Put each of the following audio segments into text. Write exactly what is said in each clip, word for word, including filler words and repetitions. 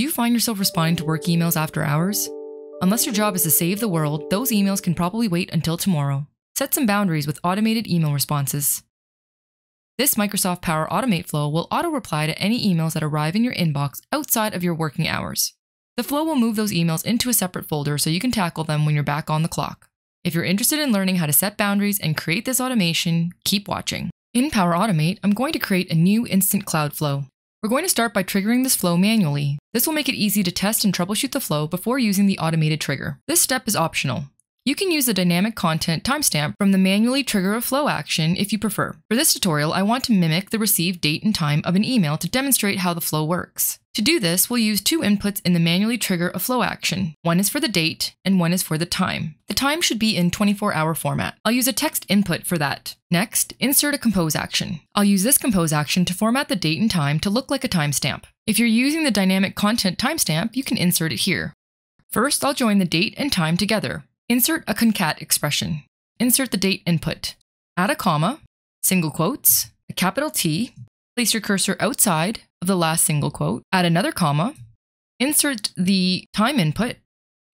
Do you find yourself responding to work emails after hours? Unless your job is to save the world, those emails can probably wait until tomorrow. Set some boundaries with automated email responses. This Microsoft Power Automate flow will auto-reply to any emails that arrive in your inbox outside of your working hours. The flow will move those emails into a separate folder so you can tackle them when you're back on the clock. If you're interested in learning how to set boundaries and create this automation, keep watching. In Power Automate, I'm going to create a new instant cloud flow. We're going to start by triggering this flow manually. This will make it easy to test and troubleshoot the flow before using the automated trigger. This step is optional. You can use the dynamic content timestamp from the manually trigger a flow action if you prefer. For this tutorial, I want to mimic the received date and time of an email to demonstrate how the flow works. To do this, we'll use two inputs in the manually trigger a flow action. One is for the date and one is for the time. The time should be in twenty-four hour format. I'll use a text input for that. Next, insert a compose action. I'll use this compose action to format the date and time to look like a timestamp. If you're using the dynamic content timestamp, you can insert it here. First, I'll join the date and time together. Insert a concat expression. Insert the date input. Add a comma, single quotes, a capital T. Place your cursor outside of the last single quote. Add another comma. Insert the time input.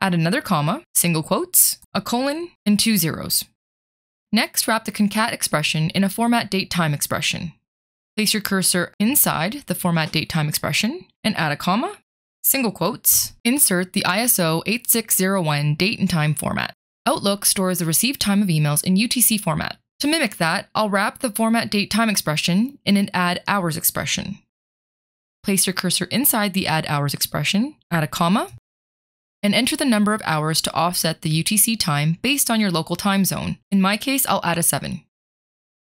Add another comma, single quotes, a colon, and two zeros. Next, wrap the concat expression in a format date time expression. Place your cursor inside the format date time expression and add a comma. Single quotes, insert the I S O eight six zero one date and time format. Outlook stores the received time of emails in U T C format. To mimic that, I'll wrap the format date time expression in an add hours expression. Place your cursor inside the add hours expression, add a comma, and enter the number of hours to offset the U T C time based on your local time zone. In my case, I'll add a seven.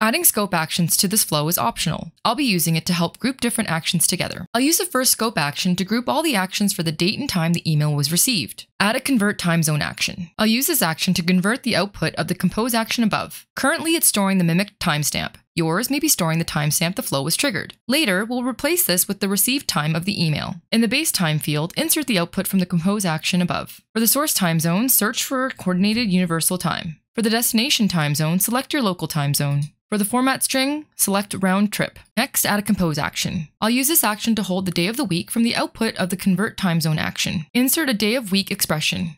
Adding scope actions to this flow is optional. I'll be using it to help group different actions together. I'll use the first scope action to group all the actions for the date and time the email was received. Add a convert time zone action. I'll use this action to convert the output of the compose action above. Currently, it's storing the mimicked timestamp. Yours may be storing the timestamp the flow was triggered. Later, we'll replace this with the received time of the email. In the base time field, insert the output from the compose action above. For the source time zone, search for Coordinated Universal Time. For the destination time zone, select your local time zone. For the format string, select round trip. Next, add a compose action. I'll use this action to hold the day of the week from the output of the convert time zone action. Insert a day of week expression.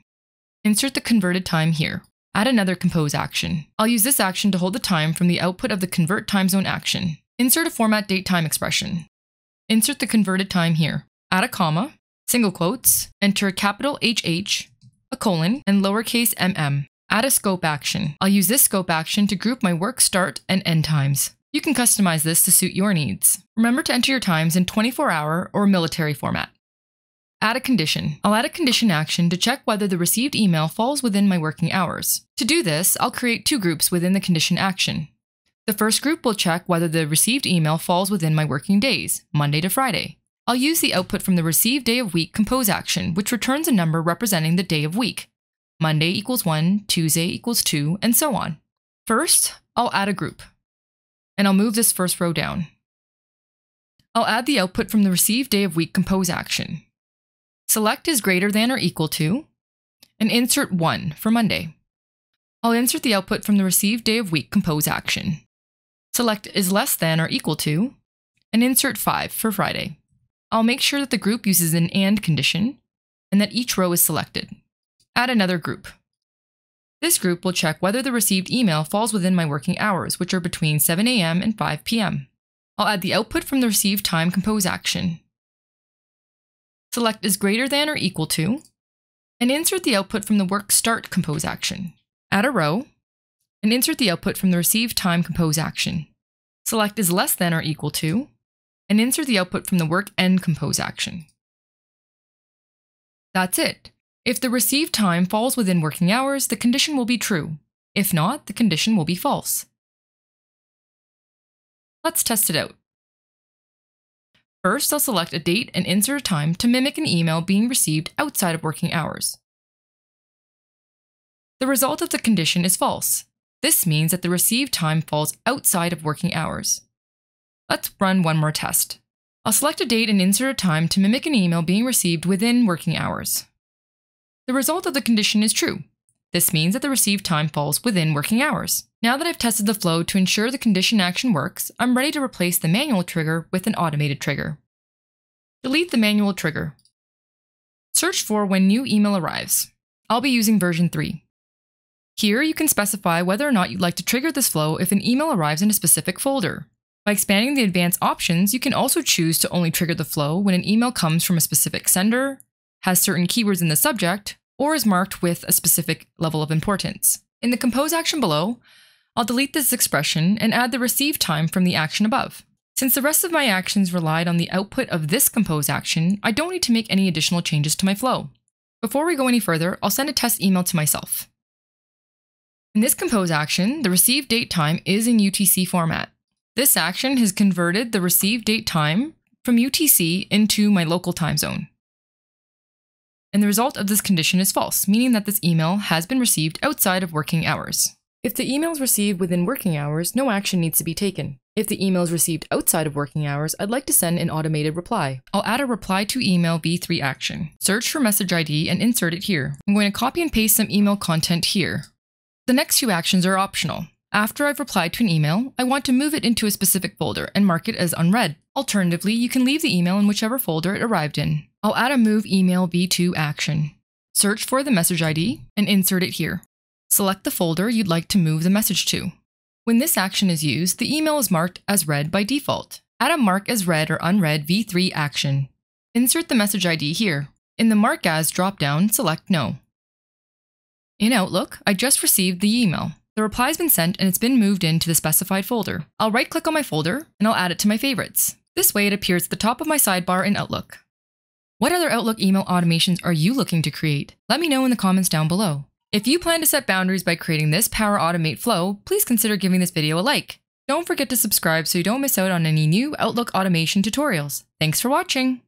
Insert the converted time here. Add another compose action. I'll use this action to hold the time from the output of the convert time zone action. Insert a format date time expression. Insert the converted time here. Add a comma, single quotes, enter capital H H, a colon, and lowercase mm. Add a scope action. I'll use this scope action to group my work start and end times. You can customize this to suit your needs. Remember to enter your times in twenty-four hour or military format. Add a condition. I'll add a condition action to check whether the received email falls within my working hours. To do this, I'll create two groups within the condition action. The first group will check whether the received email falls within my working days, Monday to Friday. I'll use the output from the received day of week compose action, which returns a number representing the day of week. Monday equals one, Tuesday equals two, and so on. First, I'll add a group, and I'll move this first row down. I'll add the output from the received day of week compose action. Select is greater than or equal to, and insert one for Monday. I'll insert the output from the received day of week compose action. Select is less than or equal to, and insert five for Friday. I'll make sure that the group uses an and condition, and that each row is selected. Add another group. This group will check whether the received email falls within my working hours, which are between seven A M and five P M I'll add the output from the received time compose action. Select is greater than or equal to, and insert the output from the work start compose action. Add a row, and insert the output from the received time compose action. Select is less than or equal to, and insert the output from the work end compose action. That's it. If the received time falls within working hours, the condition will be true. If not, the condition will be false. Let's test it out. First, I'll select a date and insert a time to mimic an email being received outside of working hours. The result of the condition is false. This means that the received time falls outside of working hours. Let's run one more test. I'll select a date and insert a time to mimic an email being received within working hours. The result of the condition is true. This means that the received time falls within working hours. Now that I've tested the flow to ensure the condition action works, I'm ready to replace the manual trigger with an automated trigger. Delete the manual trigger. Search for when new email arrives. I'll be using version three. Here you can specify whether or not you'd like to trigger this flow if an email arrives in a specific folder. By expanding the advanced options, you can also choose to only trigger the flow when an email comes from a specific sender, has certain keywords in the subject, or is marked with a specific level of importance. In the compose action below, I'll delete this expression and add the receive time from the action above. Since the rest of my actions relied on the output of this compose action, I don't need to make any additional changes to my flow. Before we go any further, I'll send a test email to myself. In this compose action, the receive date time is in U T C format. This action has converted the receive date time from U T C into my local time zone. And the result of this condition is false, meaning that this email has been received outside of working hours. If the email is received within working hours, no action needs to be taken. If the email is received outside of working hours, I'd like to send an automated reply. I'll add a reply to email v three action. Search for message I D and insert it here. I'm going to copy and paste some email content here. The next few actions are optional. After I've replied to an email, I want to move it into a specific folder and mark it as unread. Alternatively, you can leave the email in whichever folder it arrived in. I'll add a move email v two action. Search for the message I D and insert it here. Select the folder you'd like to move the message to. When this action is used, the email is marked as read by default. Add a mark as read or unread v three action. Insert the message I D here. In the mark as dropdown, select no. In Outlook, I just received the email. The reply has been sent and it's been moved into the specified folder. I'll right-click on my folder and I'll add it to my favorites. This way it appears at the top of my sidebar in Outlook. What other Outlook email automations are you looking to create? Let me know in the comments down below. If you plan to set boundaries by creating this Power Automate flow, please consider giving this video a like. Don't forget to subscribe so you don't miss out on any new Outlook automation tutorials. Thanks for watching!